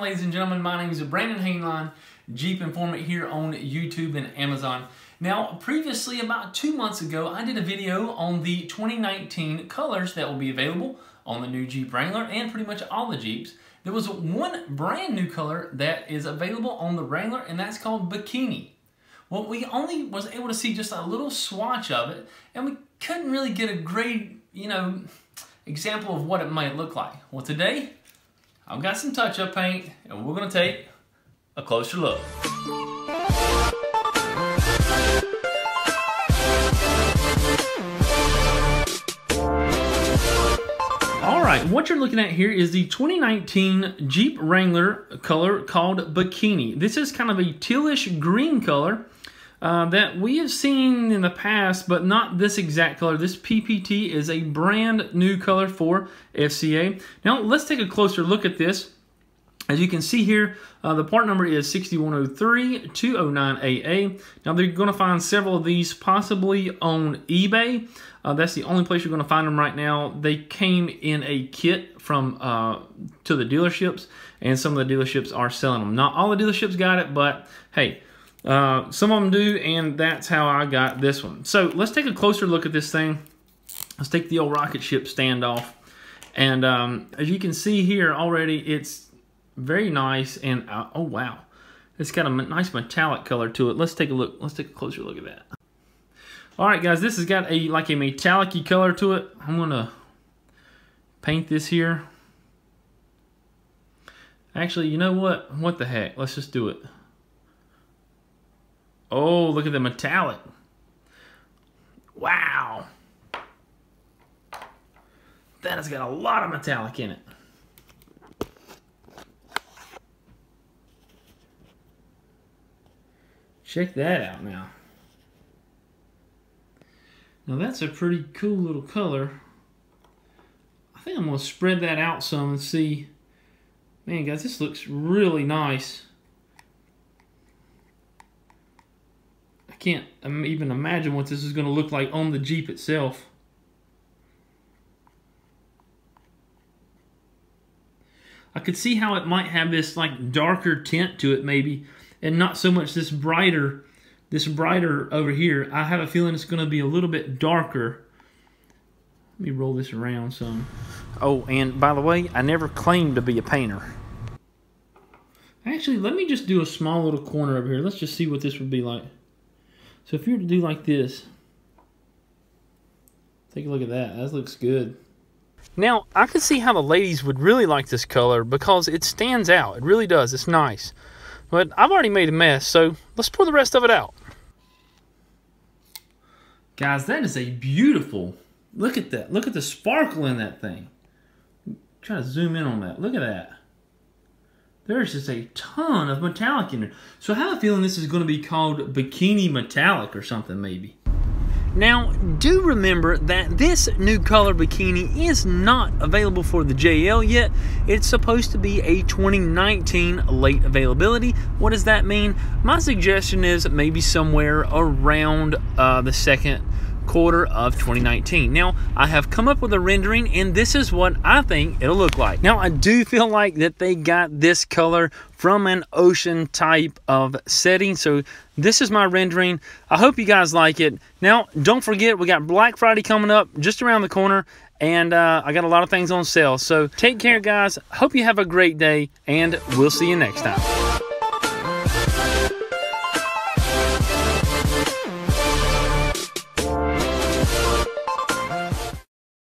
Ladies and gentlemen, my name is Brandon Hainline, Jeep Informant here on YouTube and Amazon. Now, previously, about 2 months ago, I did a video on the 2019 colors that will be available on the new Jeep Wrangler and pretty much all the Jeeps. There was one brand new color that is available on the Wrangler, and that's called Bikini. Well, we only was able to see just a little swatch of it, and we couldn't really get a great, example of what it might look like. Well, today, I've got some touch-up paint, and we're going to take a closer look. Alright, what you're looking at here is the 2019 Jeep Wrangler color called Bikini. This is kind of a tealish green color that we have seen in the past, but not this exact color. This PPT is a brand new color for FCA. Now, let's take a closer look at this. As you can see here, the part number is 6103-209AA. Now, they're going to find several of these possibly on eBay. That's the only place you're going to find them right now. They came in a kit from to the dealerships, and some of the dealerships are selling them. Not all the dealerships got it, but hey, some of them do, and that's how I got this one. So let's take a closer look at this thing. Let's take the old rocket ship stand off. And as you can see here already, it's very nice. And oh, wow, it's got a nice metallic color to it. Let's take a look. Let's take a closer look at that. All right, guys, this has got like a metallic-y color to it. I'm going to paint this here. Actually, you know what? What the heck? Let's just do it. Oh, look at the metallic. Wow. That has got a lot of metallic in it. Check that out now. Now that's a pretty cool little color. I think I'm going to spread that out some and see. Man, guys, this looks really nice. Can't even imagine what this is going to look like on the Jeep itself. I could see how it might have this like darker tint to it maybe, and not so much this brighter over here. I have a feeling it's going to be a little bit darker. Let me roll this around some. Oh, and by the way, I never claimed to be a painter. Actually, let me just do a small little corner over here. Let's just see what this would be like. So if you were to do like this, take a look at that. That looks good. Now, I could see how the ladies would really like this color because it stands out. It really does. It's nice. But I've already made a mess, so let's pour the rest of it out. Guys, that is a beautiful... Look at that. Look at the sparkle in that thing. Try to zoom in on that. Look at that. There's just a ton of metallic in there. So I have a feeling this is going to be called Bikini Metallic or something maybe. Now, do remember that this new color Bikini is not available for the JL yet. It's supposed to be a 2019 late availability. What does that mean? My suggestion is maybe somewhere around the second quarter of 2019. Now, I have come up with a rendering, and this is what I think it'll look like. Now, I do feel like that they got this color from an ocean type of setting. So this is my rendering. I hope you guys like it. Now, don't forget, we got Black Friday coming up just around the corner, and I got a lot of things on sale. So take care, guys. Hope you have a great day, and we'll see you next time.